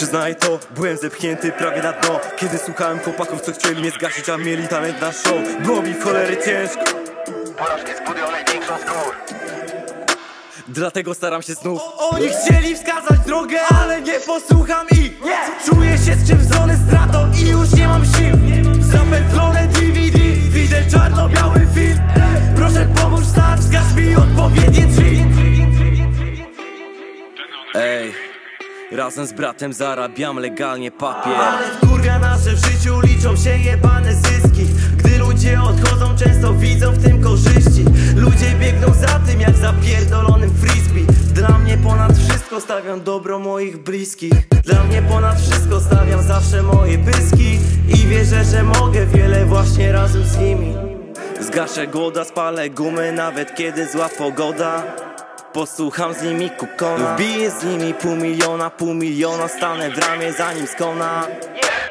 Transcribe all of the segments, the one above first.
Przyznaję to, byłem zepchnięty prawie na dno, kiedy słuchałem chłopaków, co chcieli mnie zgasić, a mieli talent na show. Było mi w cholery ciężko, porażki zbudują największą skór, dlatego staram się znów. Oni chcieli wskazać drogę, ale nie posłucham ich. Czuję się skrzywdzony stratą i już nie mam sił. Zapętlone DVD, widzę czarno-biały film. Proszę pomóż stać, wskaż mi odpowiednie drzwi. Ej, razem z bratem zarabiam legalnie papier. Ale wkurwia nas, że w życiu liczą się jebane zyski. Gdy ludzie odchodzą, często widzą w tym korzyści. Ludzie biegną za tym jak za pierdolonym frisbee. Dla mnie ponad wszystko stawiam dobro moich bliskich. Dla mnie ponad wszystko stawiam zawsze moje pyski. I wierzę, że mogę wiele właśnie razem z nimi. Zgaszę głoda, spalę gumy nawet kiedy zła pogoda. Posłucham z nimi Kukona, wbiję z nimi pół miliona, stanę w ramie zanim skona.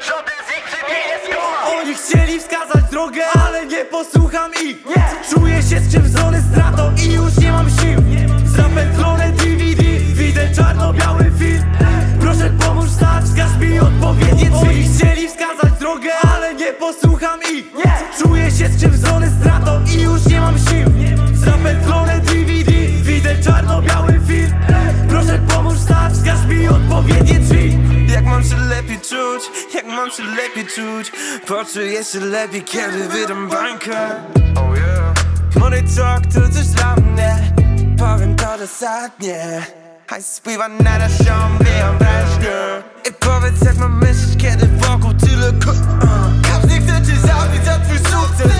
Żaden z nich przy mnie nie skona. Oni chcieli wskazać drogę, ale nie posłucham ich. Czuję się skrzywdzony stratą i już nie mam sił. Zapętlone DVD, widzę czarno-biały film. Proszę pomóż stać, wskaż mi odpowiednie drzwi. Oni chcieli wskazać drogę, ale nie posłucham ich. Czuję się skrzywdzony stratą i już nie mam sił. Zapętlone DVD, widzę czarno-biały film. Proszę pomóż stać, wskaż mi odpowiednie drzwi. Jak mam się lepiej czuć, jak mam się lepiej czuć. Poczuję się lepiej, kiedy wydam bańkę. Oh yeah. Money talk to coś dla mnie. Powiem to dosadnie. Hajs spływa na naszą wyobraźnię. I powiedz jak mam myśleć, kiedy wokół tyle każdy chce cię zabić za twój sukces.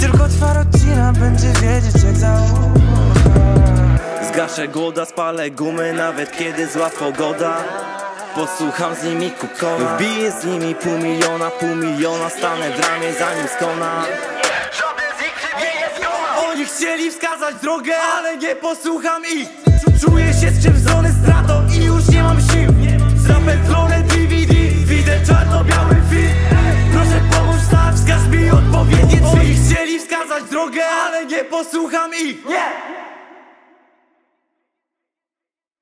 Tylko twa rodzina będzie wiedzieć jak założyć. Zgaszę głoda, spalę gumy nawet kiedy zła pogoda. Posłucham z nimi Kukona, wbiję z nimi pół miliona, stanę w ramie zanim skona. Żaden z nich przy mnie nie skona. Oni chcieli wskazać drogę, ale nie posłucham ich. Czuję się skrzywdzony stratą i już nie mam sił. Zapętlone DVD, widzę czarno-biały film. Proszę pomóż stać, wskaż mi odpowiednie drzwi. Oni chcieli wskazać drogę, ale nie posłucham ich.